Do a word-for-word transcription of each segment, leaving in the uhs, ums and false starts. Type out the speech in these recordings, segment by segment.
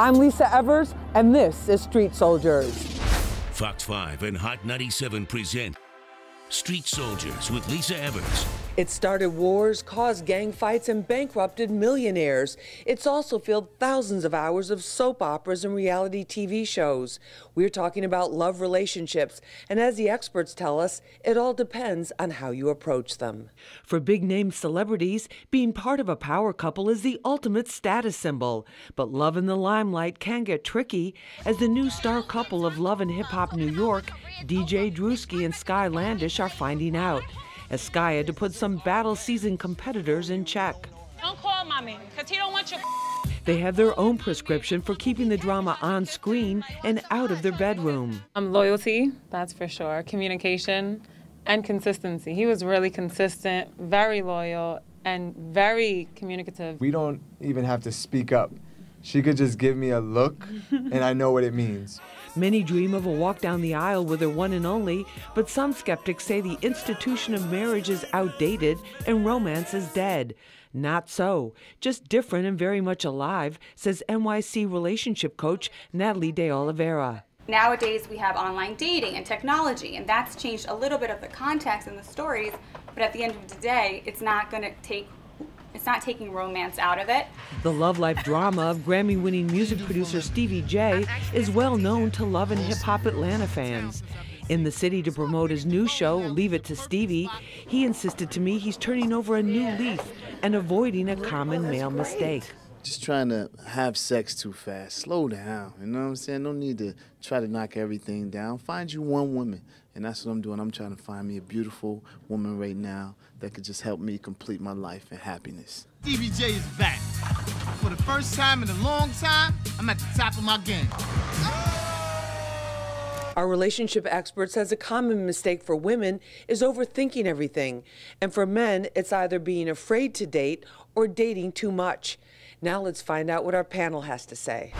I'm Lisa Evers, and this is Street Soldiers. Fox five and Hot ninety-seven present Street Soldiers with Lisa Evers. It started wars, caused gang fights, and bankrupted millionaires. It's also filled thousands of hours of soap operas and reality T V shows. We're talking about love relationships, and as the experts tell us, it all depends on how you approach them. For big-name celebrities, being part of a power couple is the ultimate status symbol. But love in the limelight can get tricky, as the new star couple of Love and Hip Hop New York, D J Drewski and Sky Landish, are finding out, as Sky had to put some battle-seasoned competitors in check. Don't call mommy, because he don't want your... They have their own prescription for keeping the drama on screen and out of their bedroom. Um, loyalty, that's for sure. Communication and consistency. He was really consistent, very loyal, and very communicative. We don't even have to speak up. She could just give me a look, and I know what it means. Many dream of a walk down the aisle with their one and only, but some skeptics say the institution of marriage is outdated and romance is dead. Not so. Just different and very much alive, says N Y C relationship coach Natalie de Oliveira. Nowadays, we have online dating and technology, and that's changed a little bit of the context and the stories, but at the end of the day, it's not going to take It's not taking romance out of it. The love life drama of Grammy-winning music producer Stevie J is well known to Love and Hip Hop Atlanta fans. In the city to promote his new show, Leave It to Stevie, he insisted to me he's turning over a new leaf and avoiding a common male mistake. Just trying to have sex too fast. Slow down, you know what I'm saying? No need to try to knock everything down. Find you one woman, and that's what I'm doing. I'm trying to find me a beautiful woman right now that could just help me complete my life and happiness. Stevie J is back. For the first time in a long time, I'm at the top of my game. Our relationship expert says a common mistake for women is overthinking everything, and for men, it's either being afraid to date or dating too much. Now let's find out what our panel has to say.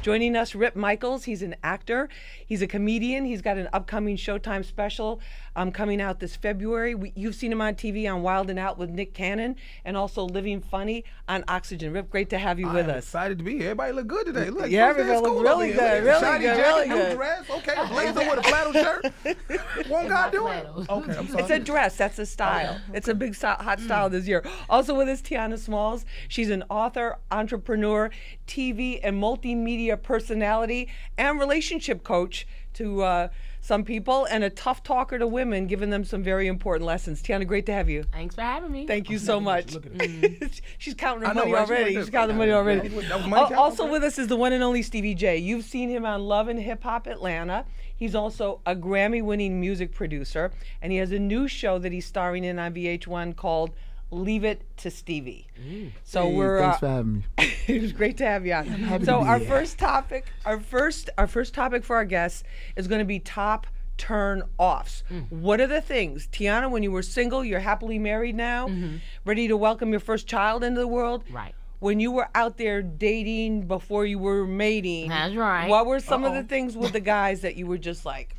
Joining us, Rip Michaels. He's an actor, he's a comedian, he's got an upcoming Showtime special um, coming out this February. We, you've seen him on T V on Wild and Out with Nick Cannon, and also Living Funny on Oxygen. Rip, great to have you with I'm us. Excited to be here. Everybody look good today. Look, yeah, everybody look really good, really good, really good. New dress, okay, a blazer with a flannel shirt. Won't God do it? Okay, I'm sorry. It's a dress, that's a style. Oh, yeah. It's a big so hot style this year. Also with us, Tionna Smalls. She's an author, entrepreneur, T V and multimedia personality, and relationship coach to uh, some people, and a tough talker to women, giving them some very important lessons. Tionna, great to have you. Thanks for having me. Thank you so much. Mm. She's counting her know, money right? already. She's counting the money already. Uh, also with us is the one and only Stevie J. You've seen him on Love and Hip Hop Atlanta. He's also a Grammy-winning music producer, and he has a new show that he's starring in on V H one called Leave It to Stevie. Mm. So hey, we're thanks uh, for having me. It was great to have you on. So our here. first topic, our first, our first topic for our guests is going to be top turn-offs. Mm. What are the things, Tionna? When you were single, you're happily married now, mm-hmm. ready to welcome your first child into the world. Right. When you were out there dating before you were mating. That's right. What were some uh-oh. of the things with the guys that you were just like,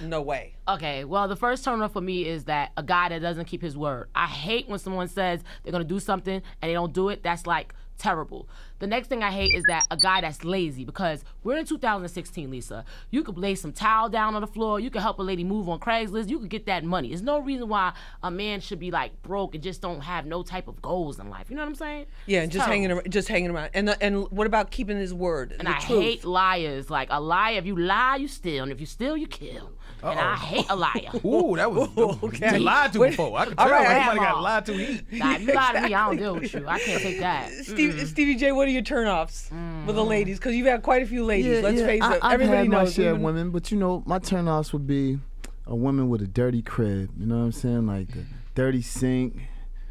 no way? Okay, well, the first turn-off for me is that a guy that doesn't keep his word. I hate when someone says they're going to do something and they don't do it. That's like terrible. The next thing I hate is that a guy that's lazy, because we're in two thousand sixteen, Lisa. You could lay some towel down on the floor. You could help a lady move on Craigslist. You could get that money. There's no reason why a man should be like broke and just don't have no type of goals in life. You know what I'm saying? Yeah, it's just terrible. hanging around, just hanging around. And the, and what about keeping his word? And the I truth. hate liars. Like a liar, if you lie, you steal, and if you steal, you kill. Uh-oh. And I hate a liar. Ooh, that was okay. You lied to before. I can tell right, everybody got lied to eat. Nah, if you lie to me, I don't deal with you. I can't take that. Steve, mm. Stevie J, what are your turnoffs mm. with the ladies? Because you've had quite a few ladies. Yeah, Let's yeah. face I, it. I've Everybody had knows my share of women, but you know, my turnoffs would be a woman with a dirty crib. You know what I'm saying? Like the dirty sink,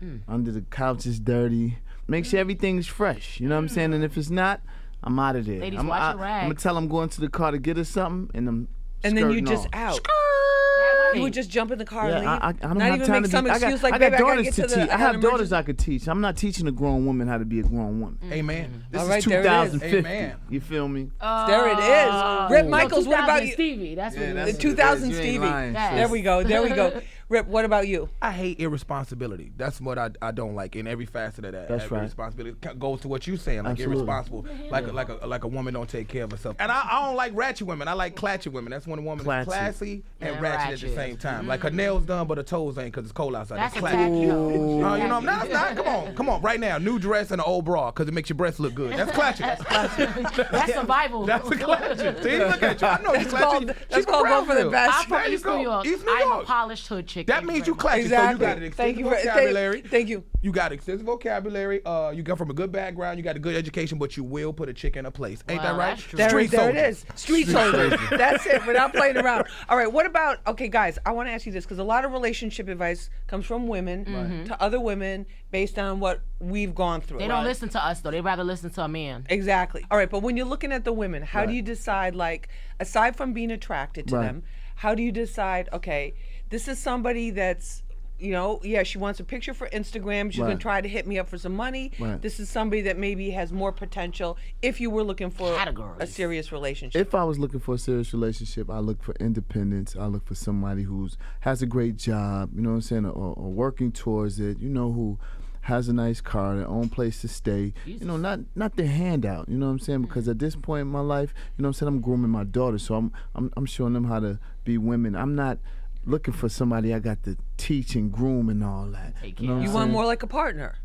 mm. under the couch is dirty. Make sure everything's fresh. You know what I'm saying? And if it's not, I'm out of there. Ladies, I'm, watch I, your rag. I'm gonna tell them going to the car to get us something, and I'm. And then you just on. out. Skirt. You would just jump in the car yeah, and leave. I, I, I don't not have even time make to some be, excuse I got, like, I got daughters I to, to teach. The, I, I have daughters I could teach. I'm not teaching a grown woman how to be a grown woman. Mm. Amen. This All right, is two thousand fifty. Amen. You feel me? Uh, there it is. Rip Michaels, no, what about you? Stevie, that's yeah, what it is. The two thousand Stevie. Yes. There we go. There we go. Rip, what about you? I hate irresponsibility. That's what I, I don't like in every facet of that. That's every right. Irresponsibility goes to what you're saying, like Absolutely. irresponsible, like a, like a like a woman don't take care of herself. And I, I don't like ratchet women. I like clatchy women. That's when a woman Clatchy. is classy and yeah, ratchet, ratchet at the same time. Mm. Like her nails done, but her toes ain't because it's cold outside. That's clatchy. Exactly. Uh, you know, no, it's not. Come on, come on, right now, new dress and an old bra because it makes your breasts look good. That's clatchy. That's clatchy. That's survival. That's a clatchy. See, look at you. I know you're clatchy. She's gonna go for the best. I'm from East New York. I'm a polished hood chick. That means you classy. Exactly. So you got an extensive vocabulary. Thank you. You got extensive vocabulary. Uh, you got from a good background. You got a good education, but you will put a chick in a place. Ain't that right? Street soldier. There it is. Street soldier. That's it. We're not playing around. All right. What about? Okay, guys. I want to ask you this because a lot of relationship advice comes from women mm-hmm. to other women based on what we've gone through. They don't right? listen to us though. They'd rather listen to a man. Exactly. All right. But when you're looking at the women, how right. do you decide? Like, aside from being attracted to right. them, how do you decide? Okay, this is somebody that's, you know, yeah, she wants a picture for Instagram. She's right. gonna try to hit me up for some money. Right. This is somebody that maybe has more potential. If you were looking for Categories. a serious relationship, if I was looking for a serious relationship, I look for independence. I look for somebody who's has a great job. You know what I'm saying, or, or working towards it. You know, who has a nice car, their own place to stay. Jesus. You know, not not the handout. You know what I'm saying, because at this point in my life, you know what I'm saying, I'm grooming my daughter, so I'm I'm, I'm showing them how to be women. I'm not looking for somebody I got to teach and groom and all that. Hey, you know you want more like a partner.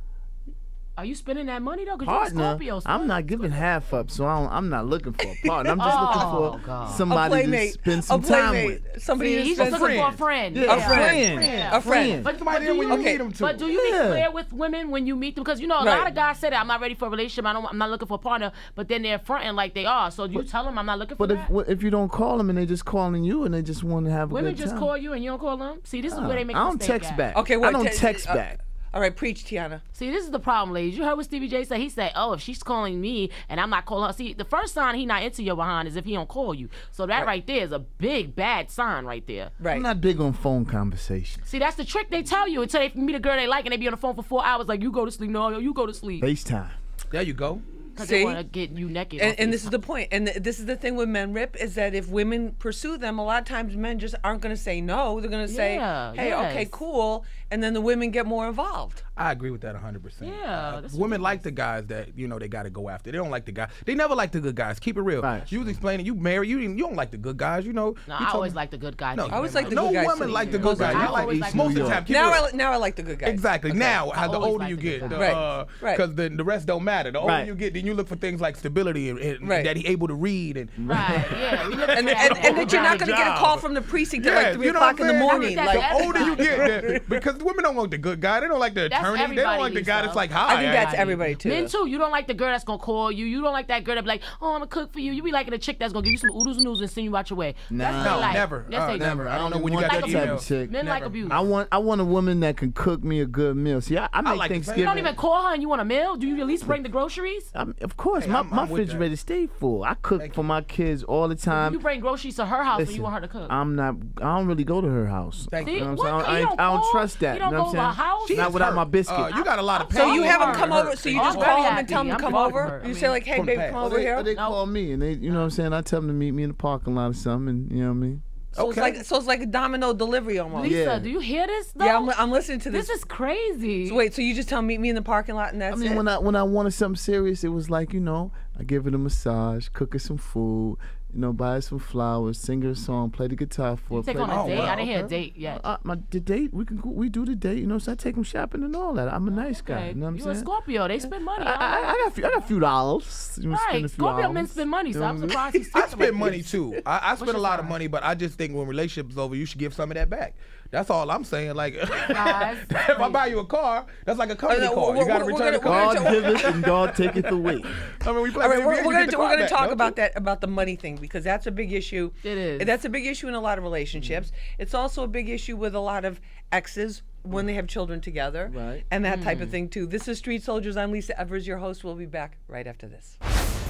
Are you spending that money though? Partner, you're a Scorpio, so I'm not giving half up, so I don't, I'm not looking for a partner. I'm just oh, looking for God. somebody to spend some time with. Somebody See, he's just looking for a friend. Yeah. Yeah. A friend. Yeah. A friend. But, but do you, you okay. meet them too. But do you yeah. be clear with women when you meet them? Because you know a right. lot of guys say that I'm not ready for a relationship. I don't. I'm not looking for a partner. But then they're fronting like they are. So you but, tell them I'm not looking for. But that? if well, if you don't call them and they're just calling you and they just want to have a women good time. Women just call you and you don't call them. See, this is where they make. I don't text back. Okay, I don't text back. All right, preach, Tionna. See, this is the problem, ladies. You heard what Stevie J said. He said, oh, if she's calling me and I'm not calling her. See, the first sign he not into your behind is if he don't call you. So that right, right there is a big, bad sign right there. Right. I'm not big on phone conversations. See, that's the trick they tell you until they meet a girl they like and they be on the phone for four hours like, you go to sleep. No, you go to sleep. FaceTime. There you go. Because they want to get you naked. And, and this is the point. And th this is the thing with men, Rip, is that if women pursue them, a lot of times men just aren't going to say no. They're going to say, yeah, hey, yes. okay, cool. And then the women get more involved. I agree with that one hundred percent. Yeah. Uh, women like the guys that, you know, they got to go after. They don't like the guys. They never like the good guys. Keep it real. Right. You was explaining, you married, you, you don't like the good guys, you know. No, I always like the good guys. No, I always like the good guys. No woman like the good guys. I always like the good guys. Most of the time, keep it real. Now I like the good guys. Exactly. Now, the older you get, because the rest don't matter. The older you get, you look for things like stability and, and right. that he able to read and right, yeah, and, and, and, and that you're not going to get a call from the precinct yeah, at like three you know o'clock in the morning. Like, the older you get, the, because women don't want the good guy, they don't like the that's attorney, they don't like the guy that's like hi. I think that's everybody too. Men too, you don't like the girl that's gonna call you. You don't like that girl that be like, oh, I'm gonna cook for you. You be liking a chick that's gonna give you some oodles and noodles and send you out your way. Nah. That's no, like. never, that's oh, never. I don't know when you got like that email. Chick. Men never. like abuse. I want, I want a woman that can cook me a good meal. See, I, I make Thanksgiving. You don't even call her and you want a meal? Do you at least bring the groceries? I mean, of course, hey, my, I'm, my I'm refrigerator stay full. I cook Thank for my kids all the time. You bring groceries to her house Listen, when you want her to cook. I'm not. I don't really go to her house. Thank you. Know what I'm what? I, you don't I don't call, trust that. You don't you know go to her house. She's not without hurt. my biscuit. Uh, you got a lot of. So you have them come over. So you just I'm call them and tell them to come over. You say like, hey, baby, come over here. They call me and they, you know what I'm saying. I tell them to meet me in the parking lot or something. And you know what I mean. So, okay. it's like, so it's like a domino delivery almost. Lisa, yeah. do you hear this though? Yeah, I'm, I'm listening to this. This is crazy. So wait, so you just tell them, meet me in the parking lot and that's it? I mean, it? when I when I wanted something serious, it was like, you know, I give her a massage, cook her some food, you know, buy her some flowers, sing her a song, play the guitar for her. Take on a date? I didn't hear a date yet. Uh, my, the date, we can we do the date, you know, so I take them shopping and all that. I'm a nice okay. guy, you know what I'm saying? You're a Scorpio, they spend money. I, I, I, got, I got a few dollars. You know, right, Scorpio dollars. men spend money, so you know I'm surprised he's I spend money too. I, I spend a lot of money, but I just think when relationships over, you should give some of that back. That's all I'm saying. Like, if I buy you a car, that's like a company uh, car. You got to return the car. God give it and God take it away. I mean, we play. All right, we're, we're going to we're going to talk about that about the money thing because that's a big issue. It is. That's a big issue in a lot of relationships. Mm-hmm. It's also a big issue with a lot of exes when mm. they have children together, right? And that mm. type of thing too. This is Street Soldiers. I'm Lisa Evers, your host. We'll be back right after this.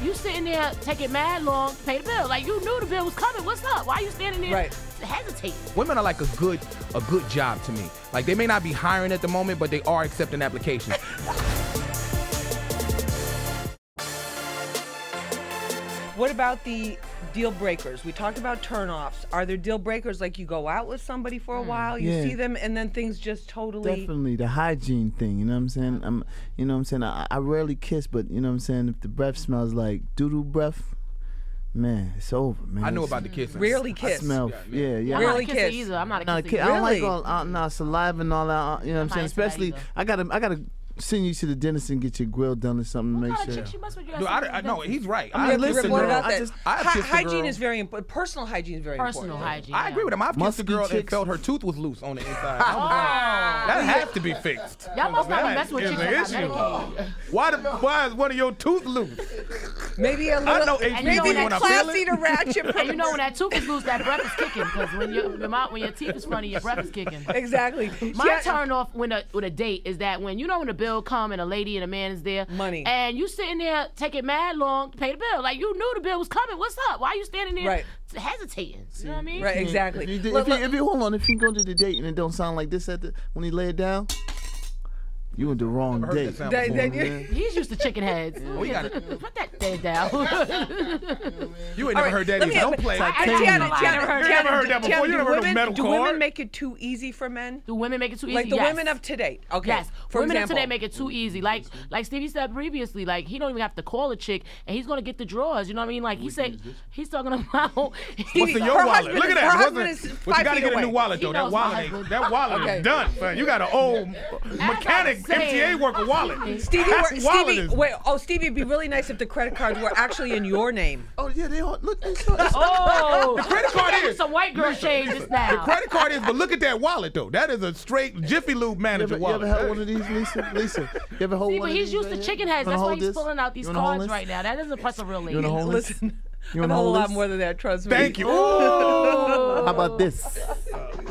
You sitting there taking mad long to pay the bill. Like, you knew the bill was coming. What's up? Why are you standing there right. hesitating? Women are like a good a good job to me. Like, they may not be hiring at the moment, but they are accepting applications. What about the deal breakers. We talked about turnoffs. Are there deal breakers? Like you go out with somebody for a mm. while, you yeah. see them, and then things just totally. Definitely the hygiene thing. You know what I'm saying? I'm, you know what I'm saying. I, I rarely kiss, but you know what I'm saying. If the breath smells like doo-doo breath, man, it's over, man. I know about the kissing. Rarely kiss. I smell, yeah, yeah. yeah. I'm rarely not a kiss either. I'm not a kisser. Kiss. I don't really? like all uh, nah, saliva and all that. You know what I'm saying? Especially, I gotta, I gotta. send you to the dentist and get your grill done or something. What make kind sure. Of chick she must with you Dude, I, I, no, he's right. I, mean, I listen, what about that? I just, I Hi hygiene is very important. Personal hygiene is very Personal important. Personal hygiene. I yeah. agree with him. I've kissed a girl that felt her tooth was loose on the inside. Oh. Like, that has to be fixed. Y'all must not be messing with chicks. Why, the, why is one of your tooth loose? Maybe a little. I know and maybe you know when I classy to ratchet. And you know when that tooth is loose, that breath is kicking. Because when your when your teeth is funny, your breath is kicking. Exactly. My turn off when a with a date is that when you know when a bill come and a lady and a man is there. Money. And you sitting there taking mad long to pay the bill. Like you knew the bill was coming. What's up? Why are you standing there right. hesitating? You know what I mean? Right, exactly. If you, did, look, if, look. You, if you hold on, if you go to the date and it don't sound like this at the when he lay it down. You on the wrong date. He's used to chicken heads. Yeah. We gotta put that head down. You ain't never right, heard that. Don't no play. Like I, I, Tionna, Tionna, Tionna, you never heard that before. Tionna, you never heard of metal. Do women cord? make it too easy for men? Do women make it too easy? Like the yes. women of today. Okay. Yes. For women example. of today make it too easy. Like like Stevie said previously, like he don't even have to call a chick and he's gonna get the drawers. You know what I mean? Like he said, he's talking about. What's in your wallet? Look at that. Her husband is five feet away. But you gotta get a new wallet though. That wallet, that wallet is done. You got an old mechanic. M T A worker wallet. Stevie, were, wallet Stevie wait, oh Stevie, it'd be really nice if the credit cards were actually in your name. Oh yeah, they all look. It's, it's, oh, the credit card is some white girl shade just now. The credit card is, but look at that wallet though. That is a straight Jiffy Lube manager you ever, wallet. You ever held one of these, Lisa? Lisa, you ever hold See, one? See, but he's used to right chicken heads. That's why he's this? pulling out these cards right now. That doesn't press a real lady. Listen, you want a whole lot more than that. Trust me. Thank you. How about this?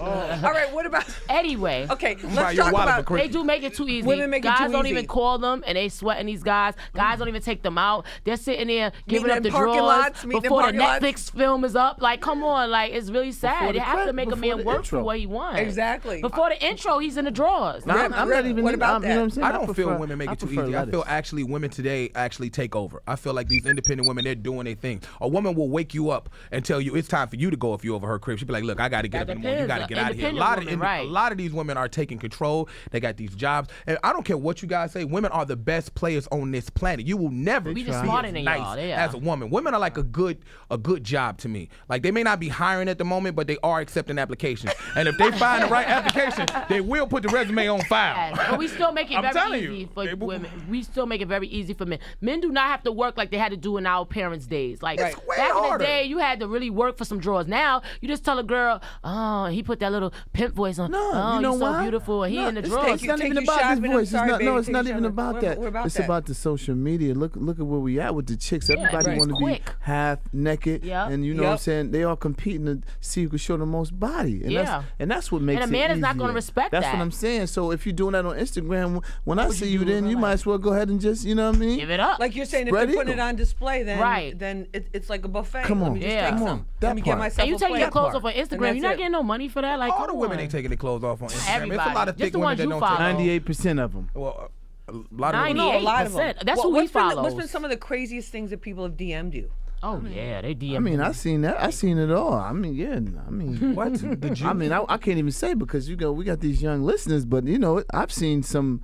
Oh. All right, what about... Anyway. Okay, let's talk about... They do make it too easy. Women make guys it too easy. Guys don't even call them, and they sweating these guys. Guys mm. don't even take them out. They're sitting there giving meeting up the drawers lots, before the Netflix lots. film is up. Like, come on. Like, it's really sad. They the have prep, to make a man work intro. for what he wants. Exactly. Before the intro, he's in the drawers. No, I'm, I'm not even... What about that? You know I don't I prefer, feel women make I it too easy. Letters. I feel actually women today actually take over. I feel like these independent women, they're doing their thing. A woman will wake you up and tell you, it's time for you to go if you're over her crib. She'll be like, look, I got to get up in the morning. You got to get out of here. A lot, woman, of, right. a lot of these women are taking control. They got these jobs. And I don't care what you guys say. Women are the best players on this planet. You will never be as nice yeah. as a woman. Women are like a good a good job to me. Like, they may not be hiring at the moment, but they are accepting applications. And if they find the right application, they will put the resume on file. Yes. But we still make it I'm very easy you, for they, women. We still make it very easy for men. Men do not have to work like they had to do in our parents' days. Like, right. back harder. in the day, you had to really work for some drawers. Now, you just tell a girl, oh, he put that little pimp voice on. No, oh, you know so why? beautiful. He no, in the drawers. It's not even about this voice. No, it's not even about that. It's about the social media. Look, look at where we at with the chicks. Everybody yeah, right. want to be half naked, yep. and you know yep. what I'm saying. They are competing to see who can show the most body, and yeah. that's and that's what makes. And a man it is easier. not going to respect that's that. That's what I'm saying. So if you're doing that on Instagram, when I see you, then you might as well go ahead and just, you know what I mean. Give it up. Like you're saying, if you put it on display, then right, then it's like a buffet. Come on, yeah, come on. Let me get myself. And you take your clothes off on Instagram. You're not getting no money for that. Like, all the women ain't taking their clothes off on Instagram. Everybody. It's a lot of thick women that don't follow. ninety-eight percent of them. Well, a lot of them. ninety-eight percent. That's well, who we follow. What's been some of the craziest things that people have D M'd you? Oh, I mean, yeah, they D M. I mean, I seen that. I seen it all. I mean, yeah. I mean, what? The I mean, I, I can't even say because you go, we got these young listeners, but you know, I've seen some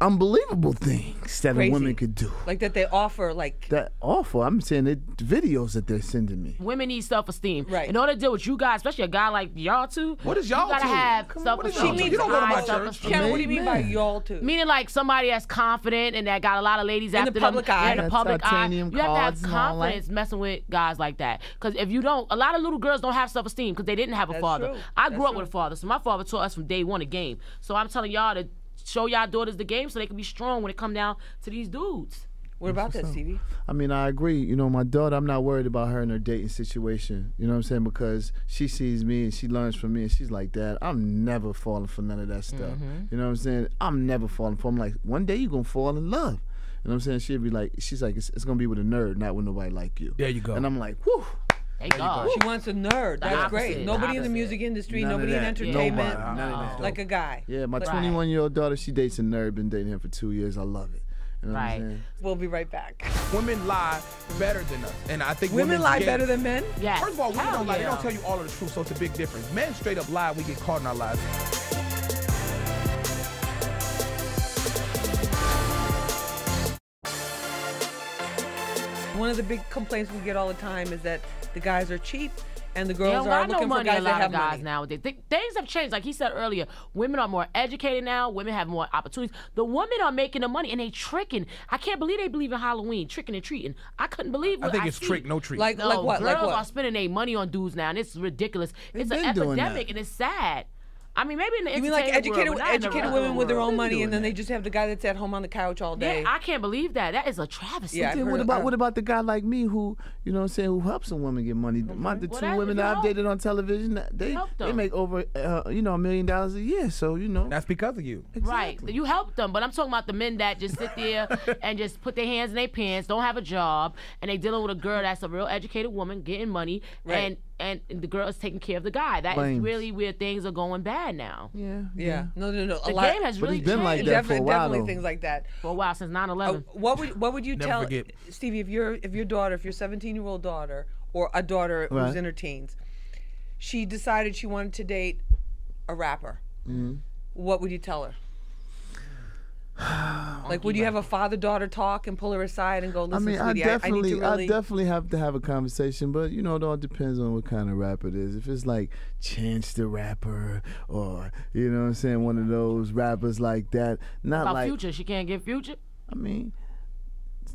unbelievable things that Crazy. a woman could do. Like that they offer, like... That offer. I'm saying the videos that they're sending me. Women need self-esteem. Right. In order to deal with you guys, especially a guy like y'all two, what is y'all two? You gotta have self-esteem. You don't go to my church. Ken, what do you mean by y'all two? Meaning like somebody that's confident and that got a lot of ladies in after them. In the public eye. In the public eye. You have to have confidence messing with guys like that. Because if you don't, a lot of little girls don't have self-esteem because they didn't have a father. I grew up with a father, so my father taught us from day one a game. So I'm telling y'all to show y'all daughters the game so they can be strong when it come down to these dudes. What about that, Stevie? I mean, I agree. You know, my daughter, I'm not worried about her and her dating situation. You know what I'm saying? Because she sees me and she learns from me and she's like, Dad, I'm never falling for none of that stuff. Mm-hmm. You know what I'm saying? I'm never falling for it. I'm like, one day you're going to fall in love. You know what I'm saying? She'd be like, she's like, it's, it's going to be with a nerd, not with nobody like you. There you go. And I'm like, whew. She wants a nerd. That's opposite, great. Nobody in the music industry, none nobody in entertainment, yeah. no. No. like a guy. Yeah, my twenty-one-year-old daughter, she dates a nerd, been dating him for two years. I love it. You know right. What I'm saying? We'll be right back. Women lie better than us, and I think women, women lie get, better than men. Yeah. First of all, women Hell don't lie. Yeah. They don't tell you all of the truth, so it's a big difference. Men straight up lie. We get caught in our lies. One of the big complaints we get all the time is that the guys are cheap. And the girls are looking for guys that have money nowadays. Th things have changed. Like he said earlier, women are more educated now. Women have more opportunities. The women are making the money, and they tricking. I can't believe they believe in Halloween, tricking and treating. I couldn't believe what I think I it's see. Trick, no treat. Like, no, like what? Girls like what? are spending their money on dudes now, and it's ridiculous. They've it's an epidemic, and it's sad. I mean, maybe in the you mean like educated, world, educated women with their own money, and then that. they just have the guy that's at home on the couch all day. Yeah, I can't believe that. That is a travesty. Yeah, what about that. what about the guy like me who, you know, what I'm saying, who helps a woman get money? Mm-hmm. My, the well, two that, women that I've dated on television, they they make over uh, you know a million dollars a year. So you know that's because of you, exactly. Right? You helped them, but I'm talking about the men that just sit there and just put their hands in their pants, don't have a job, and they dealing with a girl that's a real educated woman getting money, right. and. And the girl is taking care of the guy. That Blames. is really where things are going bad now. Yeah, yeah. No, no, no. A the lot, game has really it's been changed. Like that definitely, for a while, definitely things like that. For a while, since nine eleven. Uh, what would what would you Never tell forget. Stevie if your if your daughter, if your seventeen year old daughter or a daughter right. who's in her teens, she decided she wanted to date a rapper. Mm-hmm. What would you tell her? Like, would you have a father-daughter talk and pull her aside and go, listen, I mean, sweetie, I, I, I need to really... I definitely have to have a conversation, but, you know, it all depends on what kind of rapper it is. If it's like Chance the Rapper or, you know what I'm saying, one of those rappers like that. Not About like... Future? She can't get Future? I mean...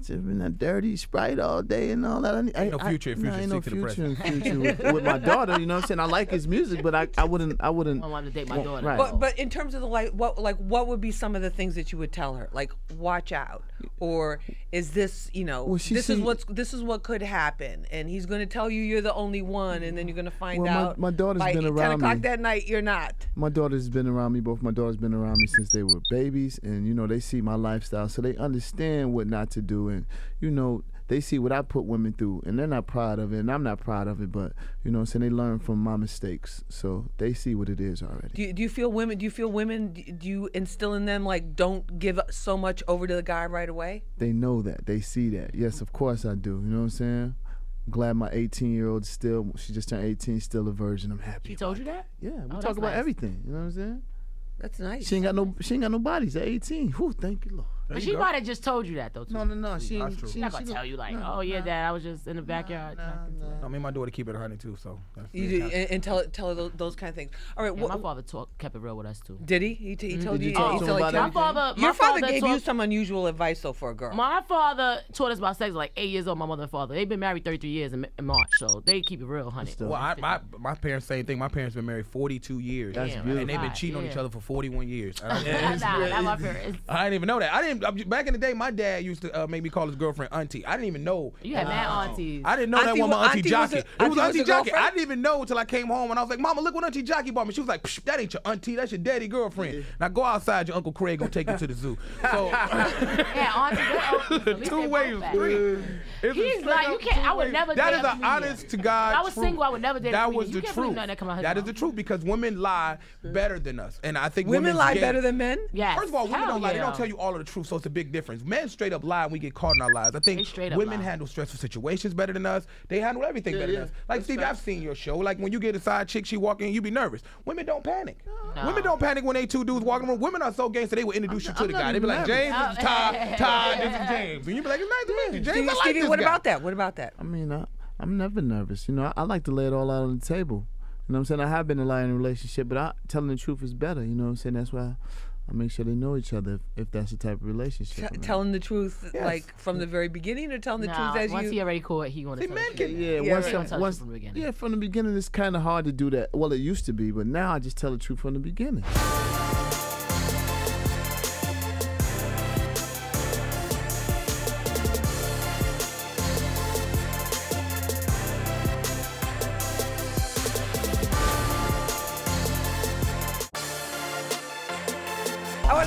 in that dirty Sprite all day and all that. I, ain't no future, I, future, I, no, stick no future to the present. Future with, with my daughter, you know what I'm saying? I like his music, but I, I wouldn't, I wouldn't. I want to date my daughter. Right. But, but in terms of the like, what, like, what would be some of the things that you would tell her? Like, watch out, or is this, you know, well, this seen, is what's, this is what could happen, and he's going to tell you you're the only one, and then you're going to find well, out. My, my daughter's by been around ten o'clock that night, you're not. My daughter's been around me. Both my daughters been around me since they were babies, and you know they see my lifestyle, so they understand what not to do. And, you know, they see what I put women through, and they're not proud of it, and I'm not proud of it, but, you know what I'm saying, they learn from my mistakes, so they see what it is already. Do you, do you feel women, do you feel women, do you instill in them, like, don't give so much over to the guy right away? They know that. They see that. Yes, of course I do. You know what I'm saying? I'm glad my eighteen year old still, she just turned eighteen, still a virgin. I'm happy. She told you that? Yeah. We oh, talk about nice. everything. You know what I'm saying? That's nice. She ain't got no, she ain't got no bodies at eighteen. Whew, thank you, Lord. There but she go. might have just told you that, though, too. No, no, no. She, she, that's true. She's not going to tell you, like, no, oh, yeah, no, Dad, I was just in the backyard. No, no, no. I mean, my daughter keep it one hundred, too, so. That's you do, and, and tell, tell her those, those kind of things. All right. Yeah, what, my father talk, kept it real with us, too. Did he? He, t he mm-hmm. told did you? you oh, he told about my father, my Your father, father gave taught, you some unusual advice, though, for a girl. My father taught us about sex like eight years old, my mother and father. They've been married thirty-three years in, in March, so they keep it real, one hundred. Well, I, my, my parents, same thing. My parents been married forty-two years. That's beautiful. And they've been cheating on each other for forty-one years. I didn't even know that. I didn't. Back in the day, my dad used to uh, make me call his girlfriend auntie. I didn't even know. You had mad aunties. I didn't know auntie that one. My auntie, auntie Jockey. A, it was auntie, auntie was Jockey. I didn't even know until I came home and I was like, Mama, look what Auntie Jockey bought me. She was like, psh, that ain't your auntie. That's your daddy girlfriend. Yeah. Now go outside. Your Uncle Craig gonna take you to the zoo. So yeah, auntie. Two ways. He's, He's like, you can't. I would never. That is an honest to God. I was single. I would never date. That was the truth. That is the truth because women lie better than us, and I think women lie better than men. Yes. First of all, women don't lie. They don't tell you all of the truth. So it's a big difference. Men straight up lie and we get caught in our lies. I think women lie. handle stressful situations better than us. They handle everything yeah, better yeah. than us. Like, Steve, I've seen your show. Like, when you get a side chick, she walk in, you be nervous. Women don't panic. No. Women don't panic when they two dudes walking around. Women are so gay, so they will introduce I'm, you to I'm the guy. They be nervous. like, James, oh. this is Todd, Todd, this is James. And you be like, it's nice to meet you, James. Stevie, I like Stevie, this what guy. about that? What about that? I mean, I, I'm never nervous. You know, I, I like to lay it all out on the table. You know what I'm saying? I have been in a lying relationship, but I, telling the truth is better. You know what I'm saying? That's why... I, I make sure they know each other if, if that's the type of relationship. T telling the truth, yes. like from the very beginning, or telling the no, truth as once you. Once he already caught, he gonna. See, tell the yeah, yeah, yeah, once, right. tell once, from the beginning. Yeah, from the beginning, it's kind of hard to do that. Well, it used to be, but now I just tell the truth from the beginning.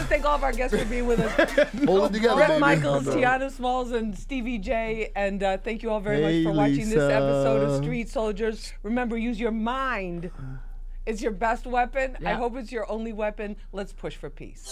Thank all of our guests for being with us. no, together, Rip Michaels, no. Tionna Smalls, and Stevie J. And uh, thank you all very hey, much for watching Lisa. this episode of Street Soldiers. Remember, use your mind. It's your best weapon. Yep. I hope it's your only weapon. Let's push for peace.